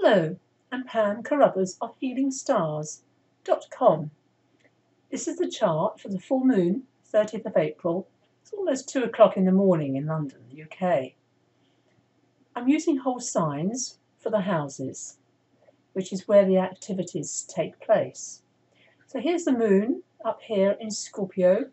Hello, I'm Pam Carruthers of HealingStars.com. This is the chart for the full moon, 30th of April. It's almost 2 o'clock in the morning in London, the UK. I'm using whole signs for the houses, which is where the activities take place. So here's the moon up here in Scorpio.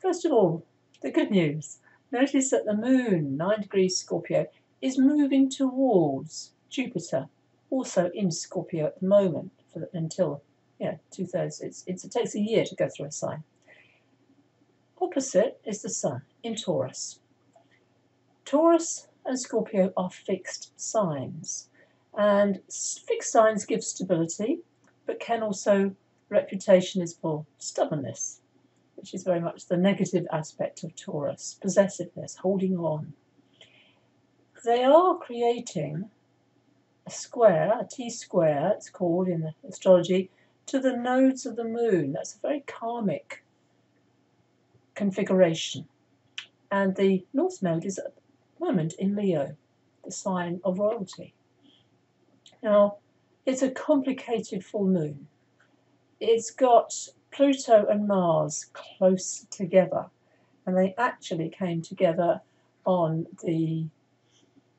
First of all, the good news. Notice that the moon, 9 degrees Scorpio, is moving towards Jupiter, also in Scorpio at the moment, until, two-thirds. It takes a year to go through a sign. Opposite is the Sun in Taurus. Taurus and Scorpio are fixed signs, and fixed signs give stability, but can also, reputation is for stubbornness, which is very much the negative aspect of Taurus, possessiveness, holding on. They are creating a square, a T-square, it's called in astrology, to the nodes of the moon. That's a very karmic configuration. And the north node is at the moment in Leo, the sign of royalty. Now, it's a complicated full moon. It's got Pluto and Mars close together, and they actually came together on the,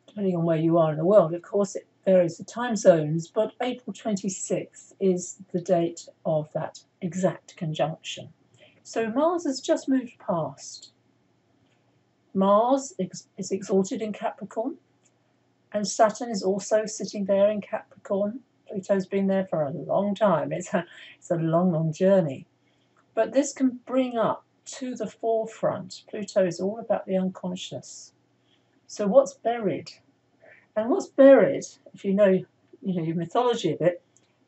depending on where you are in the world, of course, it varies the time zones, but April 26th is the date of that exact conjunction. So Mars has just moved past. Mars is exalted in Capricorn, and Saturn is also sitting there in Capricorn. Pluto's been there for a long time. It's a long, long journey. But this can bring up to the forefront. Pluto is all about the unconscious. So what's buried? And what's buried, if you know your mythology of it,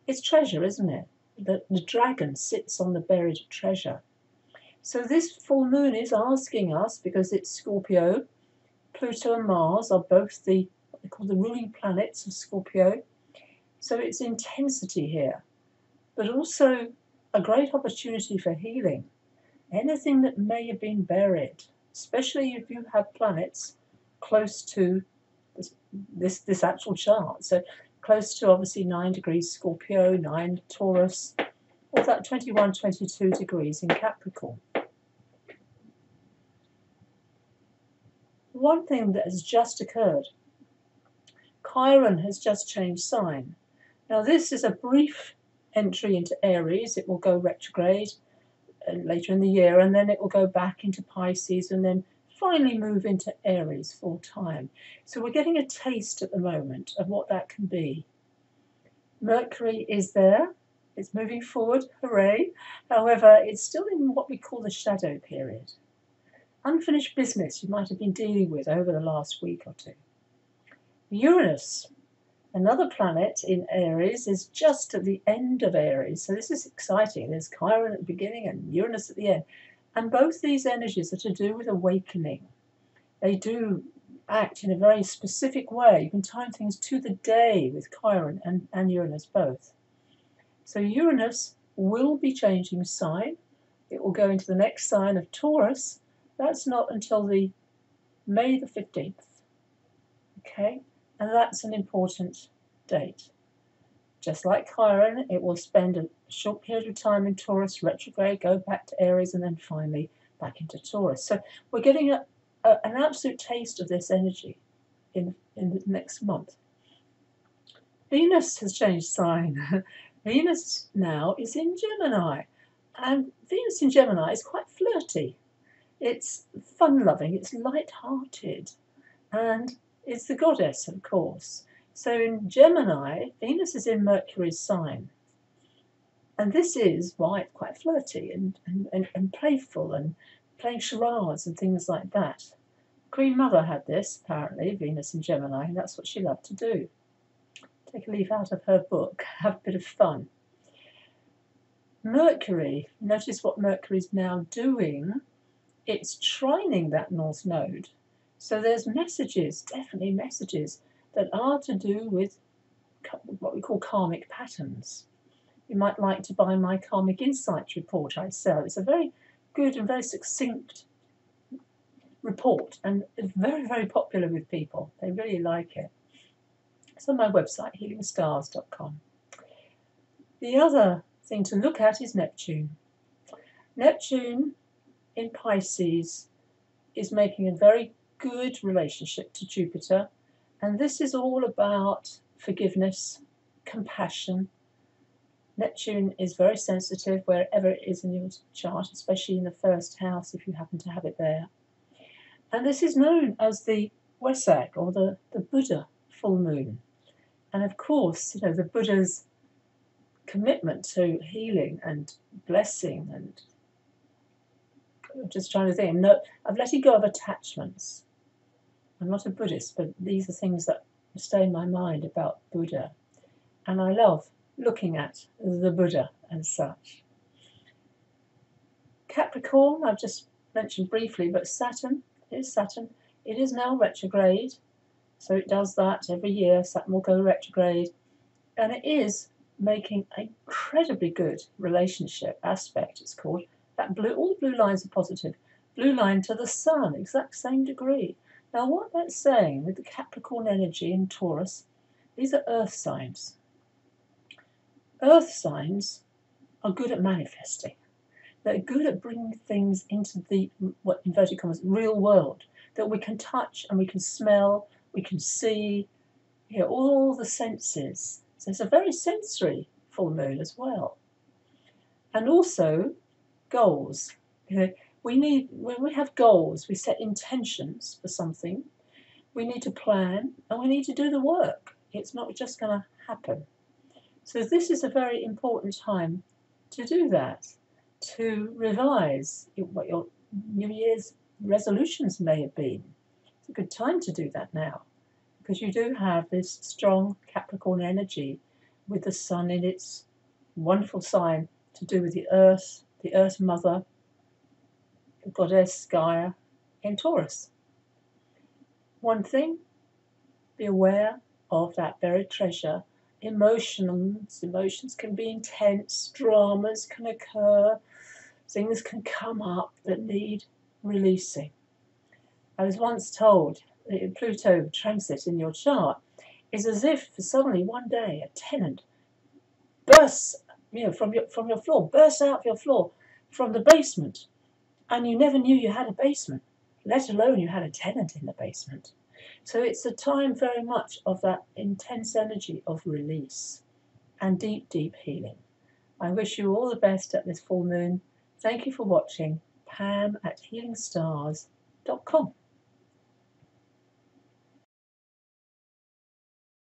is treasure, isn't it? The dragon sits on the buried treasure. So this full moon is asking us, because it's Scorpio, Pluto and Mars are both the, what they call the ruling planets of Scorpio. So it's intensity here, but also a great opportunity for healing. Anything that may have been buried, especially if you have planets close to this actual chart. So close to obviously 9 degrees Scorpio, 9 Taurus, or that 21, 22 degrees in Capricorn. One thing that has just occurred, Chiron has just changed sign. Now this is a brief entry into Aries. It will go retrograde later in the year, and then it will go back into Pisces, and then finally move into Aries full time. So we're getting a taste at the moment of what that can be. Mercury is there. It's moving forward, hooray. However, it's still in what we call the shadow period. Unfinished business you might have been dealing with over the last week or two. Uranus, another planet in Aries, is just at the end of Aries. So this is exciting. There's Chiron at the beginning and Uranus at the end. And both these energies are to do with awakening. They do act in a very specific way. You can time things to the day with Chiron and Uranus both. So Uranus will be changing sign. It will go into the next sign of Taurus. That's not until the May the 15th. Okay? And that's an important date. Just like Chiron, it will spend a short period of time in Taurus, retrograde, go back to Aries, and then finally back into Taurus. So we're getting an absolute taste of this energy in the next month. Venus has changed sign. Venus now is in Gemini. And Venus in Gemini is quite flirty. It's fun-loving, it's light-hearted, and it's the goddess, of course. So in Gemini, Venus is in Mercury's sign. And this is why it's quite flirty and playful and playing charades and things like that. Queen Mother had this, apparently, Venus in Gemini, and that's what she loved to do. Take a leaf out of her book, have a bit of fun. Mercury, notice what Mercury's now doing. It's trining that north node. So there's messages, definitely messages, that are to do with what we call karmic patterns. You might like to buy my Karmic Insights report I sell. It's a very good and very succinct report, and it's very, very popular with people. They really like it. It's on my website, HealingStars.com. The other thing to look at is Neptune. Neptune in Pisces is making a very good relationship to Jupiter, and this is all about forgiveness, compassion. Neptune is very sensitive wherever it is in your chart, especially in the first house if you happen to have it there. And this is known as the Wesak, or the Buddha full moon. And of course, you know, the Buddha's commitment to healing and blessing, and I'm just trying to think, no, I've letting go of attachments. I'm not a Buddhist, but these are things that stay in my mind about Buddha. And I love looking at the Buddha and such. Capricorn, I've just mentioned briefly, but Saturn. It is now retrograde, so it does that every year. Saturn will go retrograde, and it is making an incredibly good relationship aspect, it's called. That blue, all blue lines are positive. Blue line to the sun, exact same degree. Now what that's saying with the Capricorn energy in Taurus, these are earth signs. Earth signs are good at manifesting. They're good at bringing things into the, what inverted commas, real world, that we can touch and we can smell, we can see, you know, all the senses. So it's a very sensory full moon as well. And also goals. You know, we need, when we have goals, we set intentions for something. We need to plan and we need to do the work. It's not just going to happen. So this is a very important time to do that, to revise what your New Year's resolutions may have been. It's a good time to do that now, because you do have this strong Capricorn energy with the sun in its wonderful sign, to do with the Earth Mother, the goddess Skya in Taurus. One thing, be aware of that buried treasure. Emotions can be intense, dramas can occur, things can come up that need releasing. I was once told that Pluto transit in your chart is as if suddenly one day a tenant bursts, you know, from your floor, bursts out of your floor from the basement, and you never knew you had a basement, let alone you had a tenant in the basement. So it's a time very much of that intense energy of release and deep, deep healing. I wish you all the best at this full moon. Thank you for watching. Pam at HealingStars.com.